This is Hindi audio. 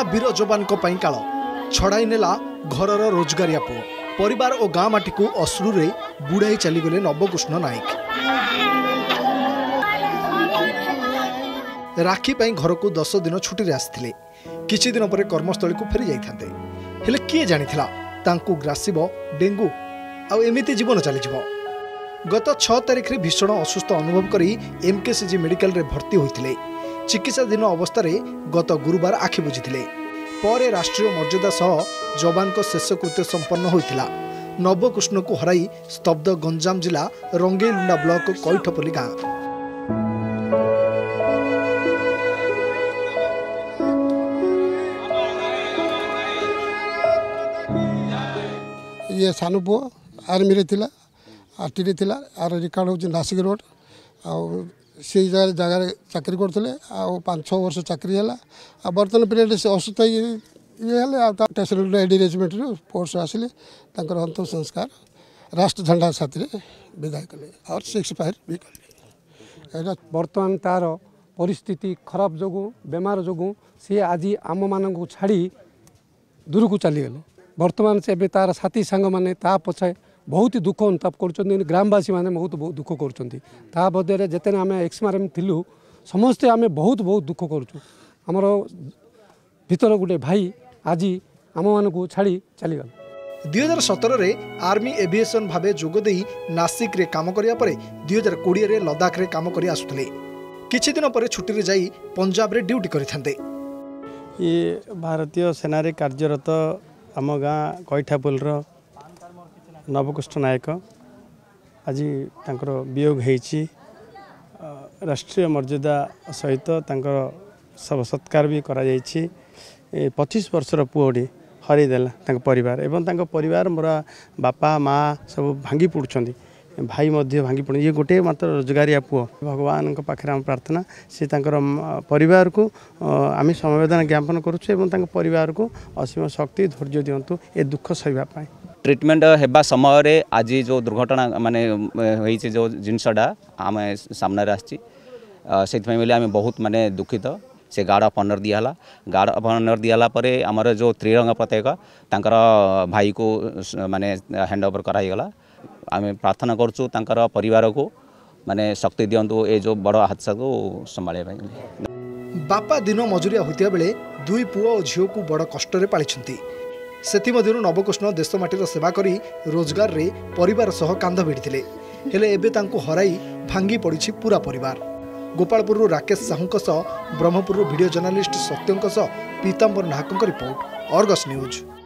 सारा वीर जवान काल छड़ाई नेला घरर रोजगारिया पुओ परिवार और गाँ माटी को अश्रु रे बुड़ाई चलीगले नबकृष्ण नायक। राखी पर घर को 10 दिन छुट्टी आसते किछि दिन पर कर्मस्थली को फेरी जाइथांते, हेले किए जानिथिला तांकु ग्रासिबो डेंगू आउ एमिति जीवन चलीजिवो। गत 6 तारिख भीषण असुस्थ अनुभव करी एमकेसीजी मेडिकल रे भर्ती होइथिले। चिकित्साधीन अवस्था रे गत गुरुवार आखि बुझिथिले। परे राष्ट्रीय मर्यादा सह जवान को शेषकृत्य संपन्न होइथिला। नबकृष्ण को हराई स्तब्ध गंजाम जिला रंगेलुंडा ब्लॉक कैठपल्ली गाँ। ये सानु पु आर्मी रे थिला, आरटीडी थिला, आर रिकॉर्ड हो नासिक रोड आ से जगह चाकरी करते 5-6 वर्ष चाकरी है। बर्तमान पीरियड से असुस्थ होडी रेजिमेंट फोर्स आसिले अंतिम संस्कार राष्ट्र झंडा साथी विदाय कले और 6 फायर भी कले। बर्तमान तार परिस्थिति खराब जो बेमार जो सी आज आम मान छाड़ी दूर को चलीगले। बर्तमान से एवं तार साथी सांग मैंने पछे बहुत ही दुख अनुताप कर ग्रामवासी मैंने बहुत दुख कर जिते आम एक्समारम थिलु समस्ते आम बहुत बहुत दुख कर भर गोटे भाई आज आम मान छाड़ी चलीगल। 2017 आर्मी एविएशन भाव जोगदे नासिक रे काम करिया परे 2020 रे लद्दाख रे काम करि आसुथिले। किछि दिन पर छुट्टी रे जाई पंजाब रे ड्यूटी करिथांते। ये भारतीय सेना रे कार्यरत आम गाँ कैठापुलर नबकृष्ण नायक आज तांकर वियोग होईची। राष्ट्रीय मर्यादा सहित तांकर सब सत्कार भी करा जाईची। 25 वर्षर पुओडी हराई देला तांकर परिवार एवं तांकर परिवार मोरा बापा माँ सब भांगी पड़ुछंदी, भाई मध्य भांगी पड़ुछंदी। ये गोटे मात्र रोजगारिया पुओ। भगवान को पाखरे हम प्रार्थना से तांकर परिवार को आम समवेदना ज्ञापन करूछु एवं तांकर परिवार को असीम शक्ति धैर्य दियंतु ए दुख सहिबा पाई। ट्रिटमेंट होगा समय रे आज जो दुर्घटना माने होईची जो जिनसडा आम सामना रे आछि सेथि बोले आम बहुत माने दुखित। से गार्ड ऑफ ऑनर दियाला परे आमर जो त्रिरंगा प्रत्येक तांकर भाई को माने हैंड ओवर कराई गला। आम प्रार्थना करछु तांकर परिवार को माने शक्ति दियंतु ए जो बड़ हादसा को संभाले। बापा दिन मजुरिया होतिया बेले 2 पुओ और झियो को बड़ कष्ट रे पालिछंती। सेथिमध्यरु नबकृष्ण देशमाटीर सेवा करी रोजगार रे परिवार सह कांध भिड़िथिले, हेले एबे तांकु हराई भांगी पड़िछि पूरा परिवार। गोपालपुरु राकेश साहूक सह ब्रह्मपुरु भिडियो जर्नालीस्ट सत्यंक सह पीताम्बर नाहकक रिपोर्ट, आर्गस न्यूज।